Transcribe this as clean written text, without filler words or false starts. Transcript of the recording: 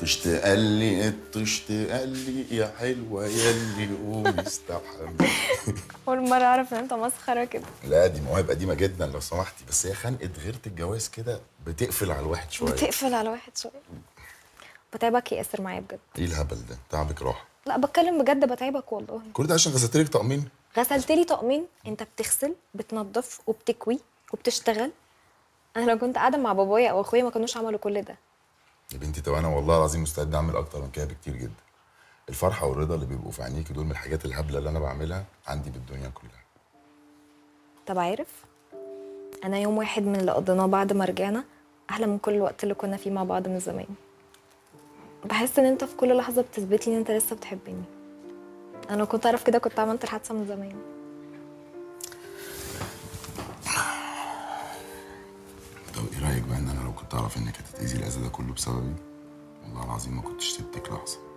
تشتاق لي تشتاق لي يا حلوه يلي قومي استحملي. أول مرة أعرف إن أنت مسخرة كده. لا دي مواهب قديمة جدا لو سمحتي، بس هي خنقة غيرة الجواز كده بتقفل على الواحد شوية. بتعبك يأثر معايا بجد. إيه الهبل ده؟ تعبك راحة. لا بتكلم بجد، بتعبك والله. كل ده عشان غسلت لك طقمين؟ غسلت لي طقمين؟ أنت بتغسل بتنظف وبتكوي وبتشتغل. أنا لو كنت قاعدة مع بابايا أو أخويا ما كانوش عملوا كل ده. يا بنتي طب انا والله العظيم مستعد اعمل اكتر من كده بكتير جدا. الفرحه والرضا اللي بيبقوا في عينيكي دول من الحاجات الهبله اللي انا بعملها عندي بالدنيا كلها. طب عارف انا يوم واحد من اللي قضيناه بعد ما رجعنا احلى من كل الوقت اللي كنا فيه مع بعض من زمان. بحس ان انت في كل لحظه بتثبت لي ان انت لسه بتحبني. انا لو كنت اعرف كده كنت عملت الحادثه من زمان. طب ايه رايك بقى ان انا لو كنت اعرف انك هتتاذي الاذى ده كله بسببي والله العظيم ما كنتش سبتك لحظه.